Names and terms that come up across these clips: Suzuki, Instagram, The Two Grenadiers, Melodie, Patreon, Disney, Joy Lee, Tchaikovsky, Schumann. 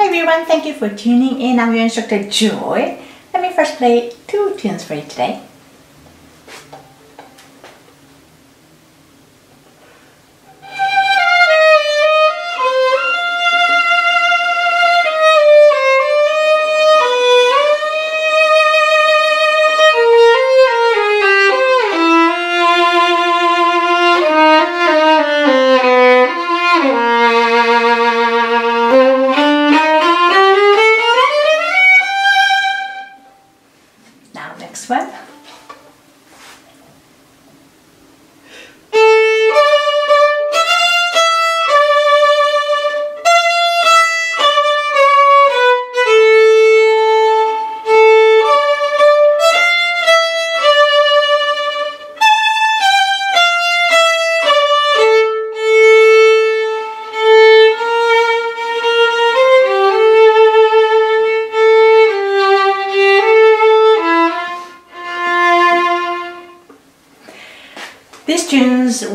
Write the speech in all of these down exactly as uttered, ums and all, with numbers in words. Hi everyone, thank you for tuning in. I'm your instructor Joy. Let me first play two tunes for you today.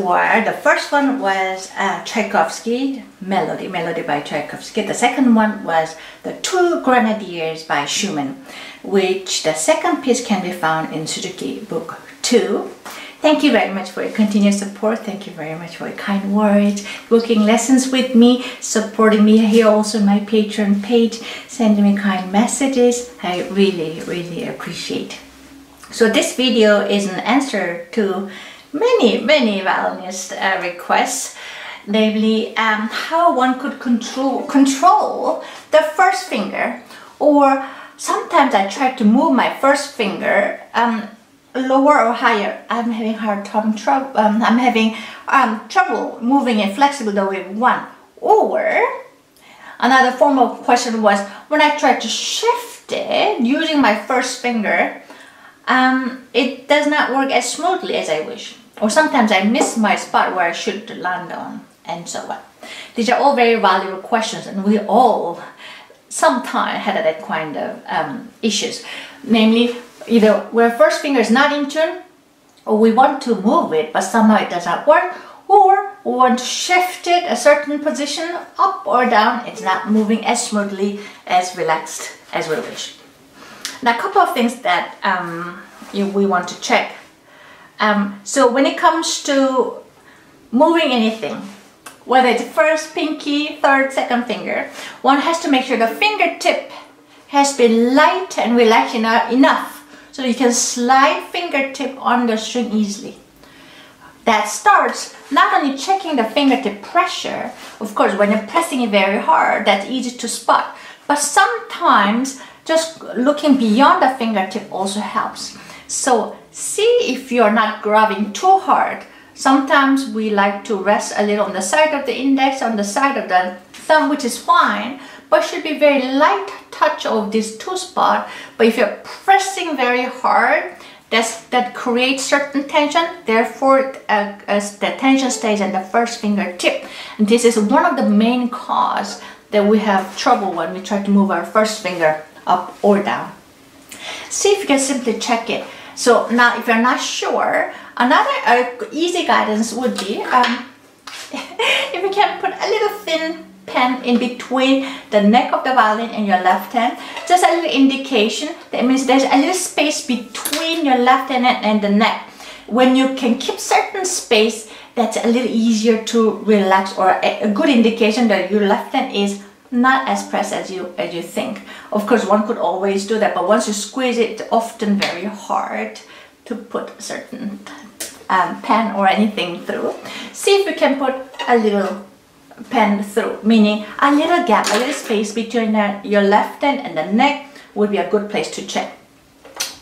Were, the first one was uh, Tchaikovsky, Melody, Melody by Tchaikovsky. The second one was The Two Grenadiers by Schumann, which the second piece can be found in Suzuki Book two. Thank you very much for your continued support. Thank you very much for your kind words, booking lessons with me, supporting me here also on my Patreon page, sending me kind messages. I really, really appreciate. So this video is an answer to many, many violinist uh, requests, namely um, how one could control control the first finger, or sometimes I try to move my first finger um, lower or higher. I'm having hard time trouble. Um, I'm having um, trouble moving it flexible the way we want. Or another form of question was when I try to shift it using my first finger, um, it does not work as smoothly as I wish. Or sometimes I miss my spot where I should land on, and so on. These are all very valuable questions, and we all sometimes had that kind of um, issues. Namely, either where first finger is not in tune, or we want to move it, but somehow it does not work, or we want to shift it a certain position up or down, it's not moving as smoothly, as relaxed as we wish. Now, a couple of things that um, we want to check. Um, so when it comes to moving anything, whether it's first, pinky, third, second finger, one has to make sure the fingertip has been light and relaxed enough so you can slide fingertip on the string easily. That starts not only checking the fingertip pressure, of course when you're pressing it very hard, that's easy to spot, but sometimes just looking beyond the fingertip also helps. So see if you're not grabbing too hard. Sometimes we like to rest a little on the side of the index, on the side of the thumb, which is fine, but should be very light touch of these two spots. But if you're pressing very hard, that's, that creates certain tension, therefore uh, as the tension stays in the first fingertip. And this is one of the main causes that we have trouble when we try to move our first finger up or down. See if you can simply check it. So now if you're not sure, another uh, easy guidance would be um, if you can put a little thin pen in between the neck of the violin and your left hand, just a little indication. That means there's a little space between your left hand and the neck. When you can keep certain space, that's a little easier to relax, or a, a good indication that your left hand is not as pressed as you as you think. Of course, one could always do that, but once you squeeze it, often very hard to put certain um, pen or anything through. See if you can put a little pen through, meaning a little gap, a little space between the, your left hand and the neck would be a good place to check.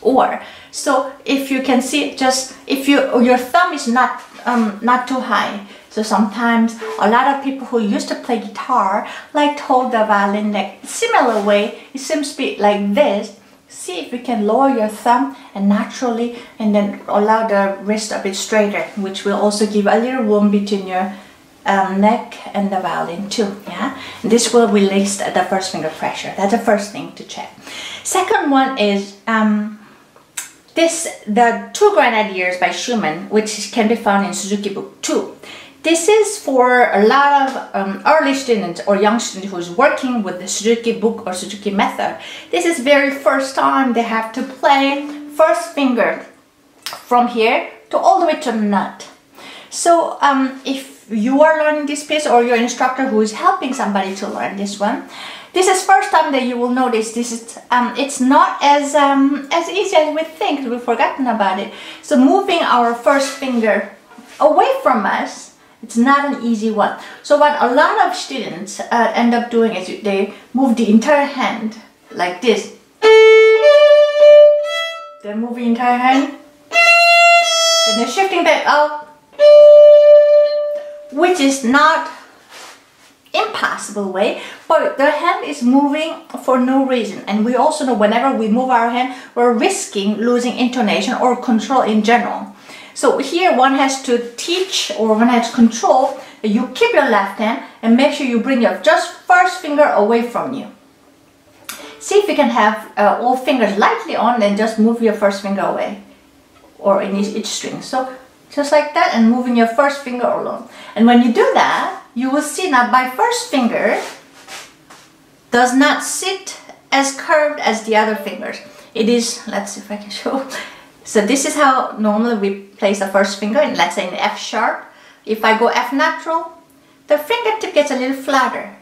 Or so if you can see, just if you your thumb is not um, not too high. So sometimes a lot of people who used to play guitar like to hold the violin neck similar way. It seems to be like this. See if you can lower your thumb and naturally, and then allow the wrist a bit straighter, which will also give a little room between your um, neck and the violin too. Yeah, and this will release the first finger pressure. That's the first thing to check. Second one is um, this, The Two Grenadiers by Schumann, which can be found in Suzuki Book two. This is for a lot of um, early students or young students who's working with the Suzuki book or Suzuki method. This is very first time they have to play first finger from here to all the way to nut. So um, if you are learning this piece or your instructor who is helping somebody to learn this one, this is first time that you will notice this is um, it's not as um, as easy as we think. We've forgotten about it. So moving our first finger away from us, it's not an easy one. So what a lot of students uh, end up doing is they move the entire hand like this. They move the entire hand and they're shifting that up, which is not impossible way, but the hand is moving for no reason, and we also know whenever we move our hand we're risking losing intonation or control in general. So here one has to teach or one has to control that you keep your left hand and make sure you bring your just first finger away from you. See if you can have uh, all fingers lightly on and just move your first finger away or in each, each string. So just like that and moving your first finger alone. And when you do that, you will see now my first finger does not sit as curved as the other fingers. It is, let's see if I can show. So this is how normally we place the first finger, and let's say in F sharp. If I go F natural, the fingertip gets a little flatter.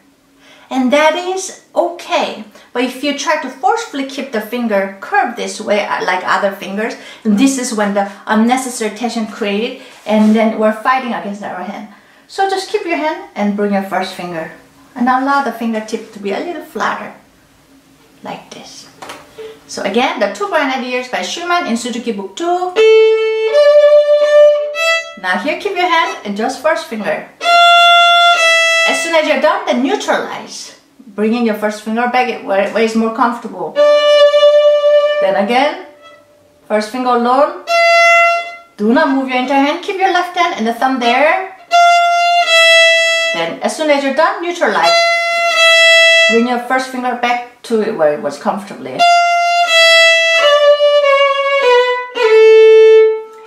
And that is okay. But if you try to forcefully keep the finger curved this way, like other fingers, this is when the unnecessary tension created, and then we're fighting against our hand. So just keep your hand and bring your first finger and allow the fingertip to be a little flatter, like this. So again, The Two Grenadiers by Schumann in Suzuki Book two. Now here, keep your hand and just first finger. As soon as you're done, then neutralize, bringing your first finger back where it's more comfortable. Then again, first finger alone. Do not move your entire hand, keep your left hand and the thumb there. Then as soon as you're done, neutralize. Bring your first finger back to it where it was comfortably.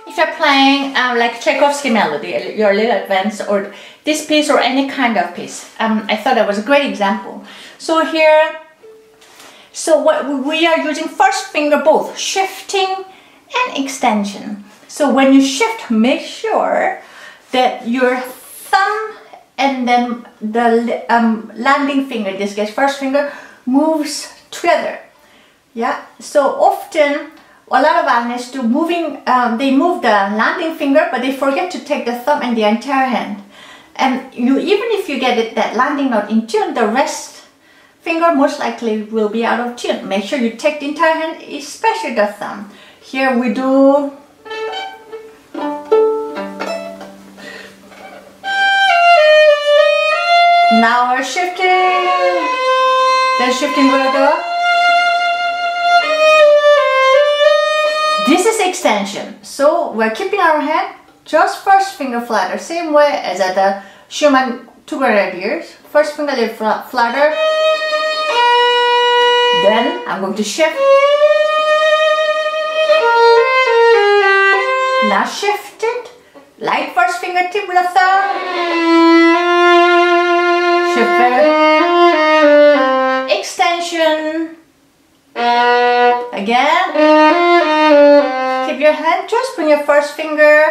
If you're playing um, like Tchaikovsky melody, you're a little advanced, or this piece or any kind of piece. Um, I thought that was a great example. So here, so what we are using first finger both, shifting and extension. So when you shift, make sure that your thumb and then the um, landing finger, this gets first finger, moves together. Yeah, so often a lot of alumni do moving, um, they move the landing finger, but they forget to take the thumb and the entire hand. And you, even if you get it, that landing note in tune, the rest finger most likely will be out of tune. Make sure you take the entire hand, especially the thumb. Here we do. Now we're shifting, then shifting will go. This is extension, so we're keeping our hand just first finger flatter, same way as at the Schumann Two Grenadiers. First finger a little flatter, then I'm going to shift. Now shift it, light first fingertip with a thumb. Extension. Again. Keep your hand, just bring your first finger.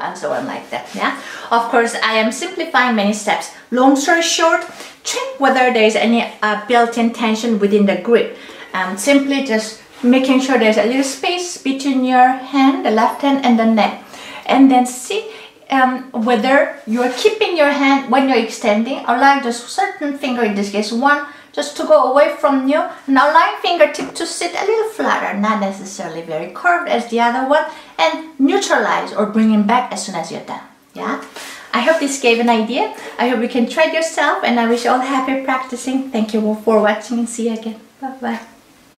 And so on like that, yeah. Of course, I am simplifying many steps. Long story short, check whether there is any uh, built-in tension within the grip. Um, simply just making sure there's a little space between your hand, the left hand, and the neck. And then see Um, whether you're keeping your hand when you're extending, allowing just certain finger, in this case one, just to go away from you, and allowing fingertip to sit a little flatter, not necessarily very curved as the other one, and neutralize or bring him back as soon as you're done. Yeah, I hope this gave an idea. I hope you can try it yourself, and I wish you all happy practicing. Thank you all for watching, and see you again. Bye bye.